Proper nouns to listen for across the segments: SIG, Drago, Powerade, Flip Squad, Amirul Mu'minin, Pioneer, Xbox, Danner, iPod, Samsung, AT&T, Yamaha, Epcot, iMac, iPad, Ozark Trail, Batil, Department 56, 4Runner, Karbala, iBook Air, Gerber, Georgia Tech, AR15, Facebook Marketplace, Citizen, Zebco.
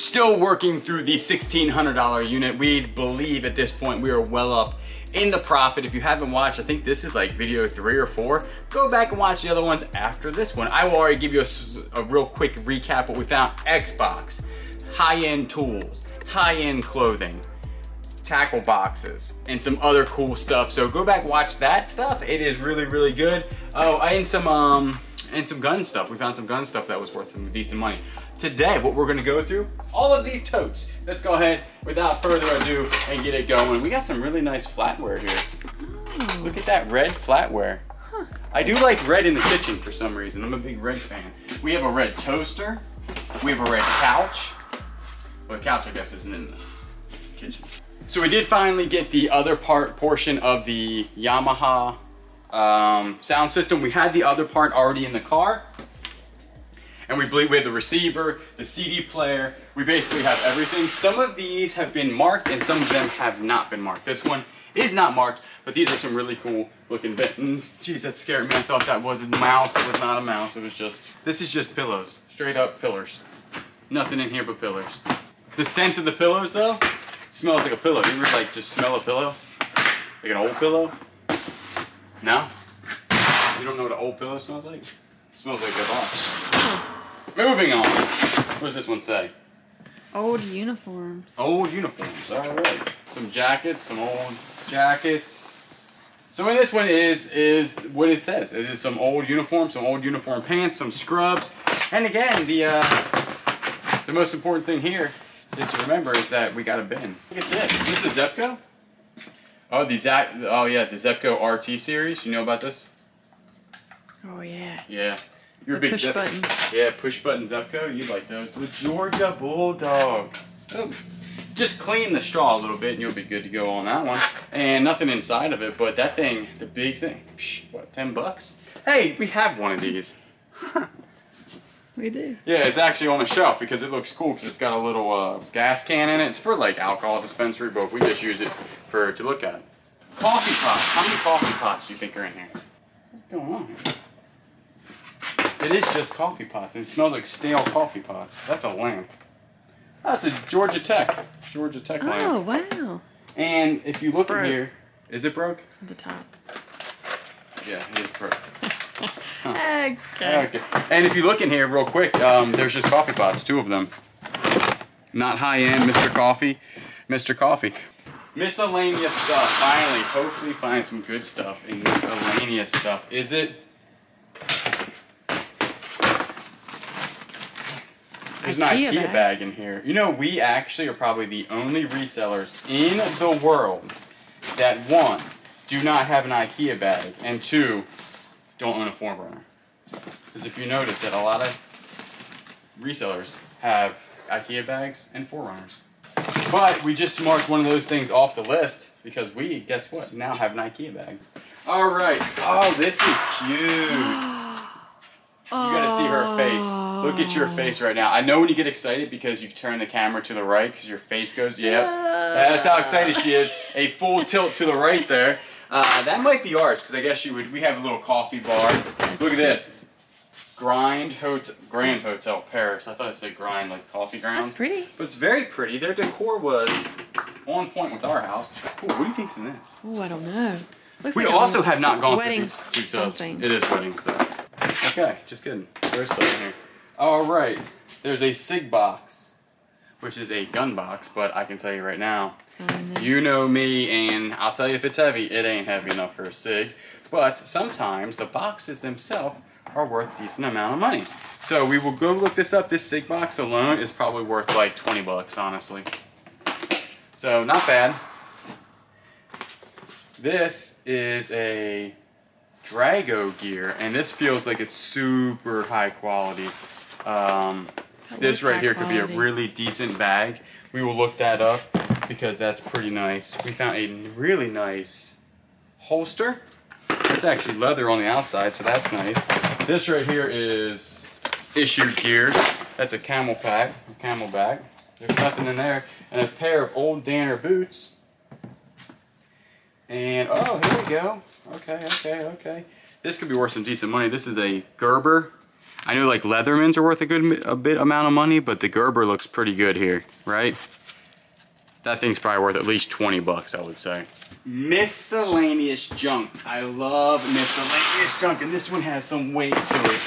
still working through the $1,600 unit. We believe at this point we are well up in the profit. If you haven't watched, I think this is like video 3 or 4. Go back and watch the other ones after this one. I will already give you a real quick recap what we found. Xbox, high-end tools, high-end clothing, tackle boxes, and some other cool stuff. So go back, watch that stuff. It is really, really good. Oh, and some gun stuff. We found some gun stuff that was worth some decent money. Today, what we're gonna go through, all of these totes. Let's go ahead, without further ado, and get it going. We got some really nice flatware here. Oh. Look at that red flatware. Huh. I do like red in the kitchen for some reason. I'm a big red fan. We have a red toaster. We have a red couch. Well, the couch, I guess, isn't in the kitchen. So we did finally get the other portion of the Yamaha sound system. We had the other part already in the car. And we believe we have the receiver, the CD player. We basically have everything. Some of these have been marked and some of them have not been marked. This one is not marked, but these are some really cool looking buttons. Jeez, that scared me. I thought that was a mouse. It was not a mouse. It was just, this is just pillows, straight up pillars. Nothing in here but pillars. The scent of the pillows though, smells like a pillow. You ever like just smell a pillow? Like an old pillow? No? You don't know what an old pillow smells like? It smells like a box. Moving on. What does this one say? Old uniforms. Old uniforms. All right. Some jackets. Some old jackets. So in this one is what it says. It is some old uniforms, some old uniform pants, some scrubs, and again the most important thing here is to remember is that we got a bin. Look at this. This is Zebco. Oh, the Zebco RT series. You know about this? Oh yeah. Yeah. You're a big push button. Yeah, push button Zebco. You'd like those. The Georgia Bulldog. Oh. Just clean the straw a little bit and you'll be good to go on that one. And nothing inside of it, but that thing, the big thing. Psh, what, 10 bucks? Hey, we have one of these. We do. Yeah, it's actually on a shelf because it looks cool because it's got a little gas can in it. It's for like alcohol dispensary, but we just use it for to look at it. Coffee pots. How many coffee pots do you think are in here? What's going on here? It is just coffee pots. It smells like stale coffee pots. That's a lamp. That's a Georgia Tech. Georgia Tech lamp. Oh, wow. And if you look in here, is it broke? At the top. Yeah, it is broke. Huh. Okay. And if you look in here real quick, there's just coffee pots, 2 of them. Not high-end, Mr. Coffee. Mr. Coffee. Miscellaneous stuff. Finally, hopefully find some good stuff in miscellaneous stuff. Is it? There's an IKEA bag in here. You know, we actually are probably the only resellers in the world that 1, do not have an IKEA bag, and 2, don't own a 4Runner. Because if you notice that a lot of resellers have IKEA bags and 4Runners. But we just marked one of those things off the list because we, guess what, now have an IKEA bag. All right. Oh, this is cute. You gotta see her face. Look at your face right now. I know when you get excited because you turn the camera to the right because your face goes, yep. That's how excited she is. A full tilt to the right there. That might be ours because I guess she would. We have a little coffee bar. Look at this. Grand Hotel Paris. I thought it said grind like coffee grounds. That's pretty. But it's very pretty. Their decor was on point with our house. Ooh, what do you think's in this? Ooh, I don't know. Looks we like also have not gone through these 2 tubs. It is wedding stuff. Okay, just kidding. There's stuff in here. All right, there's a SIG box, which is a gun box, but I can tell you right now, you know me, and I'll tell you if it's heavy, it ain't heavy enough for a SIG, but sometimes the boxes themselves are worth a decent amount of money. So we will go look this up. This SIG box alone is probably worth like 20 bucks, honestly. So not bad. This is a Drago gear, and this feels like it's super high quality. This right here could be a really decent bag. We will look that up because that's pretty nice. We found a really nice holster. It's actually leather on the outside, so that's nice. This right here is issued gear. That's a Camel Pack, a Camel Bag. There's nothing in there. And a pair of old Danner boots. And, oh, here we go. Okay. This could be worth some decent money. This is a Gerber. I know like Leathermans are worth a bit amount of money, but the Gerber looks pretty good here, right? That thing's probably worth at least 20 bucks, I would say. Miscellaneous junk. I love miscellaneous junk, and this one has some weight to it.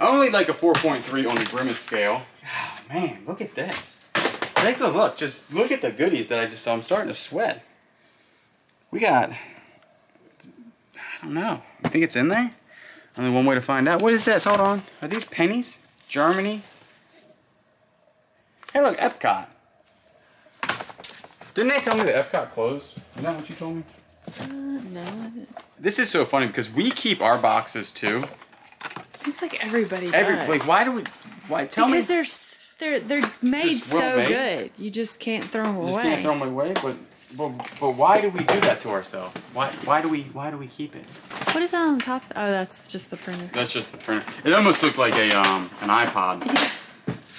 Only like a 4.3 on the Grimace scale. Oh, man, look at this. Take a look. Just look at the goodies that I just saw. I'm starting to sweat. We got, I don't know. I think it's in there. Only one way to find out. What is this? Hold on. Are these pennies? Germany? Hey, look, Epcot. Didn't they tell me that Epcot closed? Is that what you told me? No, I didn't. This is so funny because we keep our boxes too. Seems like everybody does. Like, why do we? Why tell me? Because they're made so good. You just can't throw them away. Just can't throw them away. But why do we do that to ourselves? Why do we keep it? What is that on top? Oh, that's just the printer. That's just the printer. It almost looked like a an iPod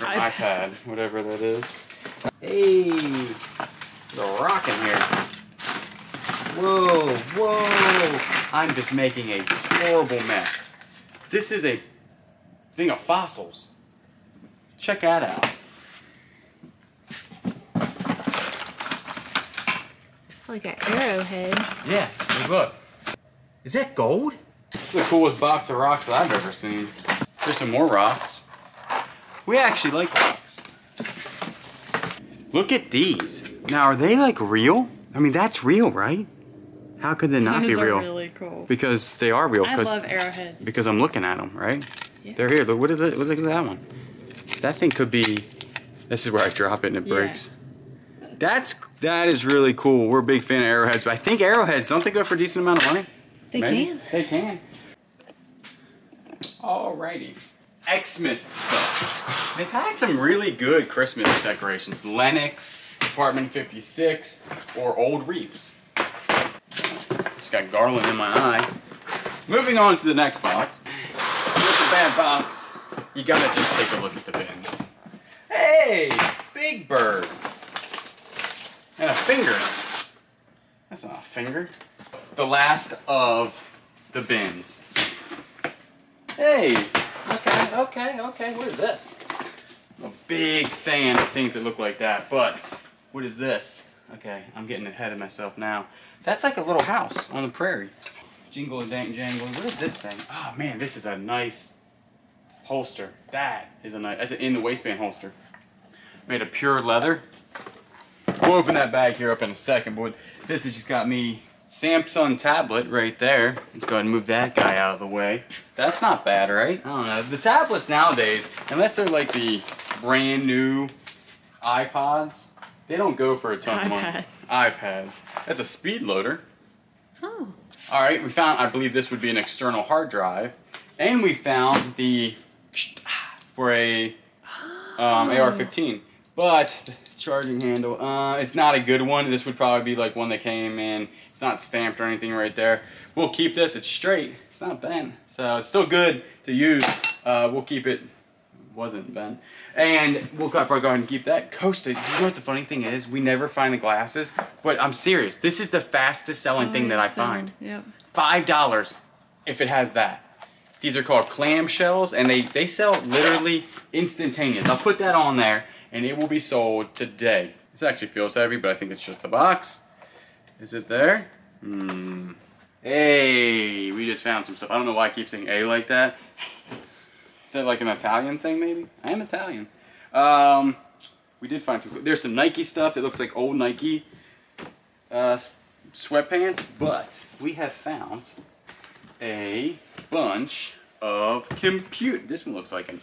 or an iPad, whatever that is. Hey. They're rocking here. Whoa, whoa. I'm just making a horrible mess. This is a thing of fossils. Check that out. It's like an arrowhead. Yeah, look. Is that gold? It's the coolest box of rocks that I've ever seen. There's some more rocks. We actually like rocks. Look at these. Now, are they like real? I mean, that's real, right? How could they not be real? Those are really cool. Because they are real. I love arrowheads. Because I'm looking at them, right? Yeah. They're here. Look, look at that one. That thing could be. This is where I drop it and it breaks. Yeah. That is really cool. We're a big fan of arrowheads, but I think arrowheads, don't they go for a decent amount of money? They can. They can. Alrighty. Xmas stuff. They've had some really good Christmas decorations. Lenox, Department 56, or Old Reefs. Just got garland in my eye. Moving on to the next box. It's a bad box. You gotta just take a look at the bins. Hey! Big Bird. And a finger. That's not a finger. The last of the bins. Hey! Okay, okay, okay. What is this? I'm a big fan of things that look like that, but what is this? Okay, I'm getting ahead of myself now. That's like a little house on the prairie. Jingle and dank jangle. What is this thing? Oh man, this is a nice holster. That is a nice, that's an in the waistband holster. Made of pure leather. We'll open that bag here up in a second, but this has just got me Samsung tablet right there. Let's go ahead and move that guy out of the way. That's not bad, right? I don't know. The tablets nowadays, unless they're like the brand new iPods, they don't go for a ton of money. iPads. That's a speed loader. Oh. All right, we found, I believe this would be an external hard drive. And we found the, for a AR15. But the charging handle, it's not a good one. This would probably be like one that came in. It's not stamped or anything right there. We'll keep this, it's straight. It's not bent, so it's still good to use. We'll keep it, wasn't bent. And we'll probably go ahead and keep that. Costa, you know what the funny thing is? We never find the glasses, but I'm serious. This is the fastest selling thing that I find. Yep. $5 if it has that. These are called clamshells, and they sell literally instantaneous. I'll put that on there. And it will be sold today. This actually feels heavy, but I think it's just the box. Is it there? Hmm. Hey, we just found some stuff. I don't know why I keep saying A like that. Is that like an Italian thing, maybe? I am Italian. We did find some. There's some Nike stuff that looks like old Nike sweatpants, but we have found a bunch of compute. This one looks like an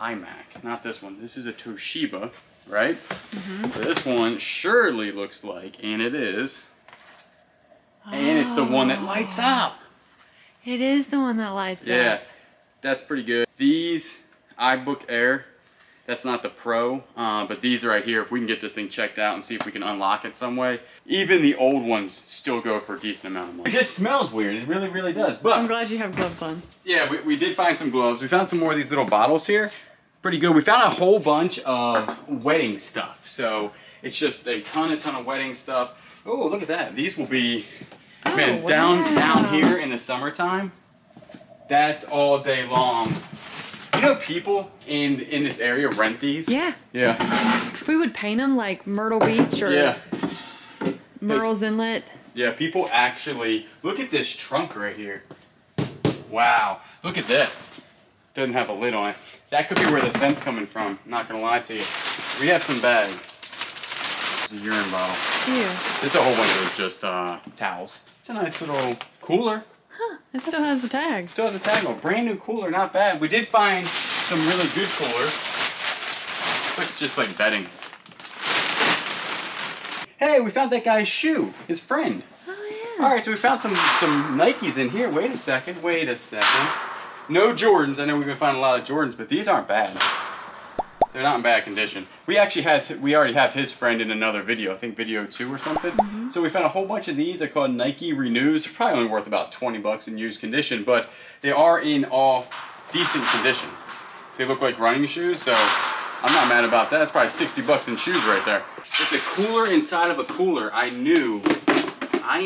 iMac, not this one. This is a Toshiba, right? Mm-hmm. This one surely looks like, and it is. Oh. And it's the one that lights up. It is the one that lights up. Yeah, that's pretty good. These iBook Air, that's not the Pro, but these right here, if we can get this thing checked out and see if we can unlock it some way. Even the old ones still go for a decent amount of money. It just smells weird. It really, really does. But I'm glad you have gloves on. Yeah, we did find some gloves. We found some more of these little bottles here. Pretty good. We found a whole bunch of wedding stuff. So it's just a ton of wedding stuff. Oh, look at that. These will be, man, down here in the summertime. That's all day long. You know, people in this area rent these. Yeah. Yeah. We would paint them like Myrtle Beach or Myrtle's Inlet. Yeah, people actually look at this trunk right here. Wow, look at this. Doesn't have a lid on it. That could be where the scent's coming from. Not gonna lie to you. We have some bags. It's a urine bottle. Yeah. This is a whole bunch of just towels. It's a nice little cooler. Huh? It still has the tag. Still has the tag on. Brand new cooler, not bad. We did find some really good coolers. Looks just like bedding. Hey, we found that guy's shoe. His friend. Oh yeah. All right, so we found some Nikes in here. Wait a second. Wait a second. No Jordans. I know we've been finding a lot of Jordans, but these aren't bad. They're not in bad condition. We actually already have his friend in another video. I think video 2 or something. Mm-hmm. So we found a whole bunch of these. They're called Nike Renews. They're probably only worth about 20 bucks in used condition, but they are in all decent condition. They look like running shoes, so I'm not mad about that. That's probably 60 bucks in shoes right there. It's a cooler inside of a cooler. I knew that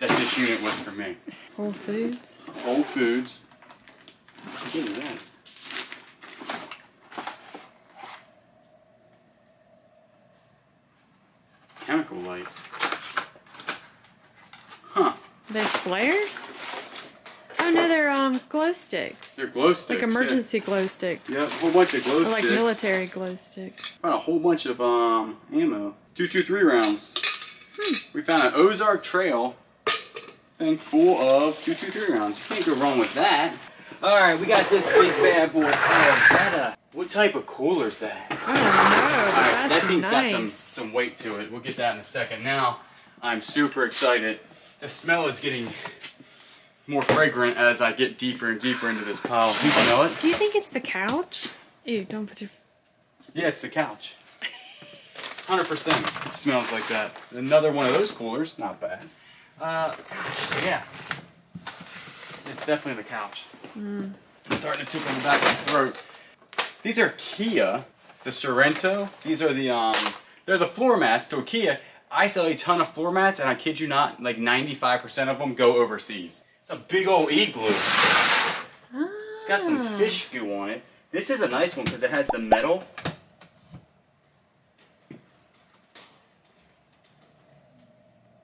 this unit was for me. Whole Foods. Whole Foods. Look at that. Chemical lights. Huh. They're flares? Oh no, they're glow sticks. They're glow sticks. Like emergency glow sticks. Yeah, a whole bunch of glow sticks. Or like military glow sticks. Found a whole bunch of ammo. 223 rounds. Hmm. We found an Ozark Trail thing full of 223 rounds. You can't go wrong with that. Alright, we got this big bad boy. Oh, is that a... What type of cooler is that? I don't know. Right, that thing's nice. Got some weight to it. We'll get that in a second. Now, I'm super excited. The smell is getting more fragrant as I get deeper and deeper into this pile. You smell it? Do you think it's the couch? Ew, don't put your... Yeah, it's the couch. 100% smells like that. Another one of those coolers. Not bad. Yeah. It's definitely the couch. Mm. It's starting to tickle in the back of my throat. These are Kia, the Sorrento. These are the they're the floor mats to IKEA. I sell a ton of floor mats, and I kid you not, like 95% of them go overseas. It's a big old Igloo. Ah. It's got some fish goo on it. This is a nice one because it has the metal.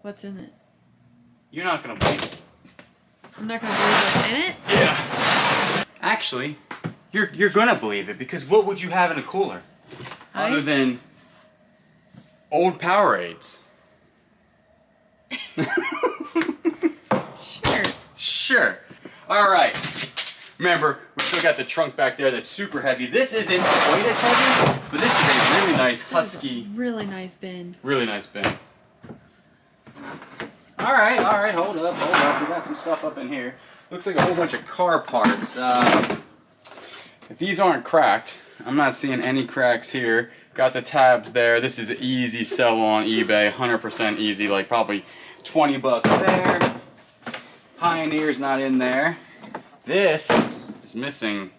What's in it? You're not gonna believe it. I'm not gonna believe what's in it? Yeah. Actually, you're gonna believe it, because what would you have in a cooler? Ice? Other than old Powerades. Sure. Sure. Alright. Remember, we still got the trunk back there that's super heavy. This isn't quite as heavy, but this is a really nice Husky. Really nice bin. Really nice bin. Alright, hold up. We got some stuff up in here. Looks like a whole bunch of car parts. If these aren't cracked, I'm not seeing any cracks here. Got the tabs there. This is an easy sell on eBay, 100% easy, like probably 20 bucks there. Pioneer's not in there. This is missing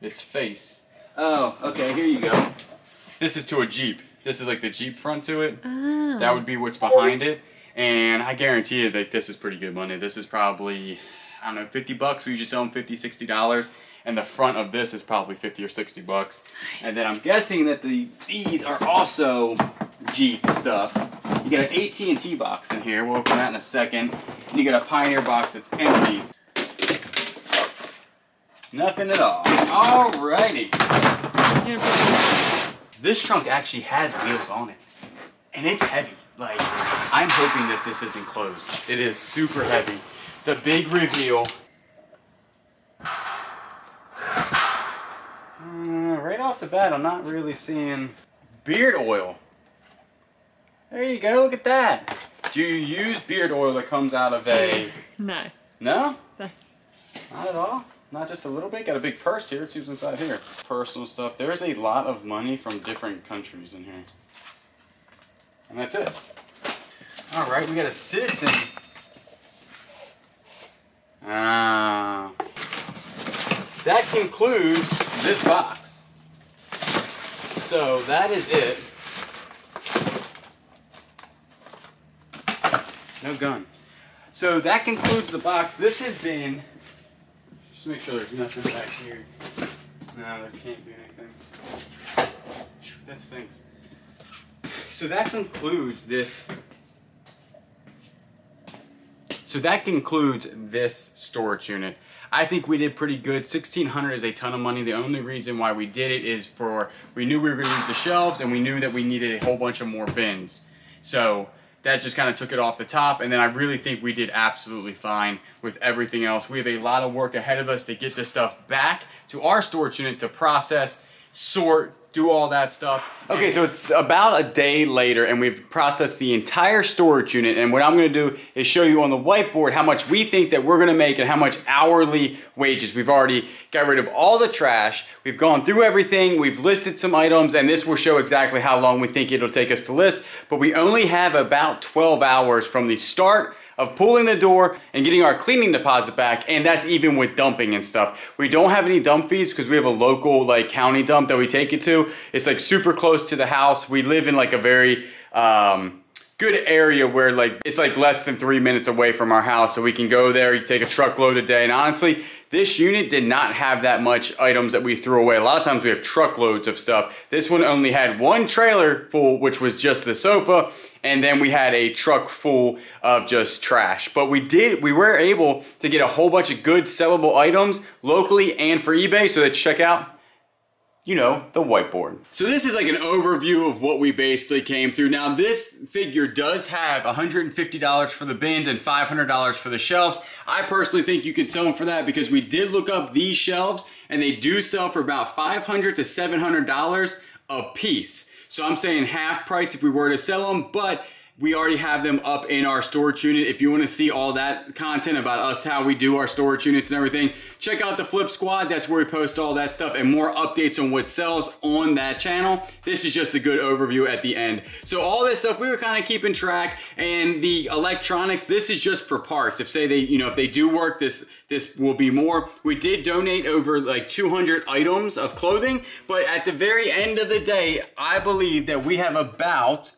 its face. Oh, okay, here you go. This is to a Jeep. This is like the Jeep front to it. Oh. That would be what's behind it. And I guarantee you that this is pretty good money. This is probably, I don't know, 50 bucks. We usually sell them $50, $60. And the front of this is probably 50 or 60 bucks. Nice. And then I'm guessing that these are also Jeep stuff. You got an AT&T box in here. We'll open that in a second. And you got a Pioneer box that's empty. Nothing at all. Alrighty. This trunk actually has wheels on it. And it's heavy. Like, I'm hoping that this isn't closed. It is super heavy. The big reveal. Right off the bat, I'm not really seeing beard oil. There you go, look at that. Do you use beard oil that comes out of a... No. No? That's... Not at all? Not just a little bit? Got a big purse here. Let's see what's inside here. Personal stuff. There's a lot of money from different countries in here. And that's it. All right, we got a Citizen. Ah. That concludes this box. So that is it. No gun. So that concludes the box. This has been Just make sure there's nothing back here. No, there can't be anything. That's things. So that concludes this. Storage unit. I think we did pretty good. $1,600 is a ton of money. The only reason why we did it is we knew we were going to use the shelves, and we knew that we needed a whole bunch of more bins. So that just kind of took it off the top, and then I really think we did absolutely fine with everything else. We have a lot of work ahead of us to get this stuff back to our storage unit to process, sort, do all that stuff. Okay, so it's about a day later and we've processed the entire storage unit, and what I'm gonna do is show you on the whiteboard how much we think that we're gonna make and how much hourly wages. We've already got rid of all the trash, we've gone through everything, we've listed some items, and this will show exactly how long we think it'll take us to list, but we only have about 12 hours from the start of pulling the door and getting our cleaning deposit back, and that's even with dumping and stuff. We don't have any dump fees because we have a local like county dump that we take it to. It's like super close to the house. We live in like a very good area where like it's like less than 3 minutes away from our house, so we can go there. You can take a truckload a day, and honestly, this unit did not have that much items that we threw away. A lot of times we have truckloads of stuff. This one only had one trailer full, which was just the sofa, and then we had a truck full of just trash. But we were able to get a whole bunch of good sellable items locally and for eBay, so let's check out, you know, the whiteboard. So this is like an overview of what we basically came through. Now this figure does have $150 for the bins and $500 for the shelves. I personally think you could sell them for that because we did look up these shelves and they do sell for about $500 to $700 a piece. So I'm saying half price if we were to sell them, but we already have them up in our storage unit. If you want to see all that content about us, how we do our storage units and everything, check out the Flip Squad. That's where we post all that stuff and more updates on what sells on that channel. This is just a good overview at the end. So all this stuff we were kind of keeping track, and the electronics, this is just for parts. If say they, you know, if they do work, this will be more. We did donate over like 200 items of clothing, but at the very end of the day, I believe that we have about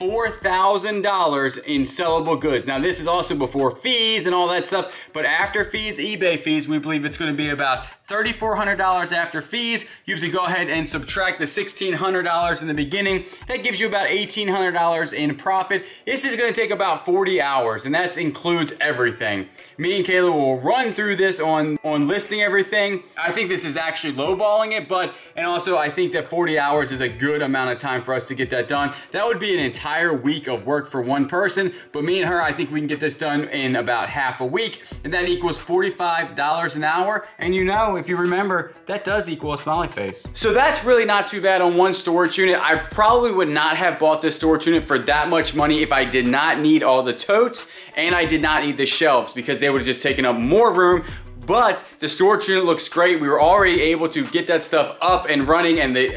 $4,000 in sellable goods. Now this is also before fees and all that stuff, but after fees, eBay fees, we believe it's gonna be about $3,400 after fees. You have to go ahead and subtract the $1,600 in the beginning. That gives you about $1,800 in profit. This is gonna take about 40 hours, and that includes everything. Me and Kayla will run through this on listing everything. I think this is actually lowballing it, but, and also I think that 40 hours is a good amount of time for us to get that done. That would be an entire week of work for one person, but me and her, I think we can get this done in about half a week, and that equals $45 an hour. And you know, if you remember, that does equal a smiley face. So that's really not too bad on one storage unit. I probably would not have bought this storage unit for that much money if I did not need all the totes and I did not need the shelves, because they would have just taken up more room. But the storage unit looks great. We were already able to get that stuff up and running, and the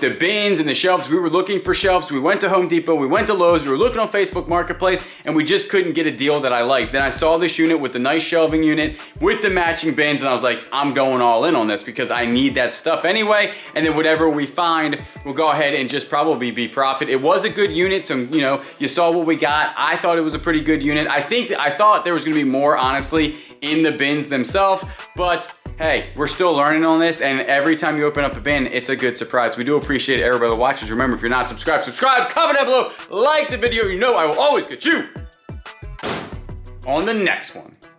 bins and the shelves. We were looking for shelves. We went to Home Depot, we went to Lowe's, we were looking on Facebook Marketplace, and we just couldn't get a deal that I liked. Then I saw this unit with the nice shelving unit with the matching bins, and I was like, I'm going all in on this because I need that stuff anyway. And then whatever we find, we'll go ahead and just probably be profit. It was a good unit. So, you know, you saw what we got. I thought it was a pretty good unit. I thought there was gonna be more, honestly, in the bin themselves, but hey, we're still learning on this, and every time you open up a bin, it's a good surprise. We do appreciate everybody that watches. Remember, if you're not subscribed, comment down below, like the video. You know I will always get you on the next one.